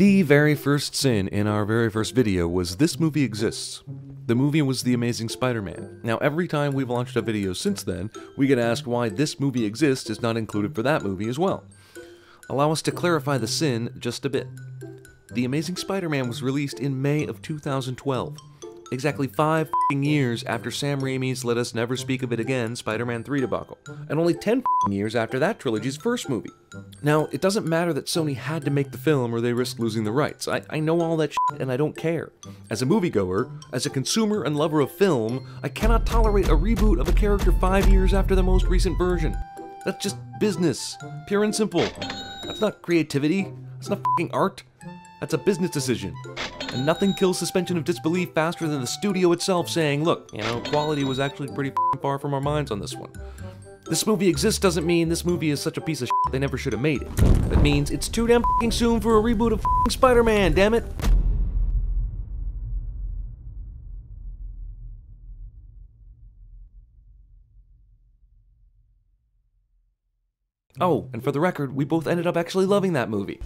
The very first sin in our very first video was this movie exists. The movie was The Amazing Spider-Man. Now every time we've launched a video since then, we get asked why this movie exists is not included for that movie as well. Allow us to clarify the sin just a bit. The Amazing Spider-Man was released in May of 2012. Exactly 5 f***ing years after Sam Raimi's Let Us Never Speak of It Again Spider-Man 3 debacle, and only 10 f***ing years after that trilogy's first movie. Now, it doesn't matter that Sony had to make the film or they risked losing the rights. I know all that shit and I don't care. As a moviegoer, as a consumer and lover of film, I cannot tolerate a reboot of a character 5 years after the most recent version. That's just business, pure and simple. That's not creativity, that's not f***ing art, that's a business decision. And nothing kills suspension of disbelief faster than the studio itself saying, look, you know, quality was actually pretty far from our minds on this one. This movie exists doesn't mean this movie is such a piece of shit they never should have made it. That means it's too damn f***ing soon for a reboot of f***ing Spider-Man, damn it! Oh, and for the record, we both ended up actually loving that movie.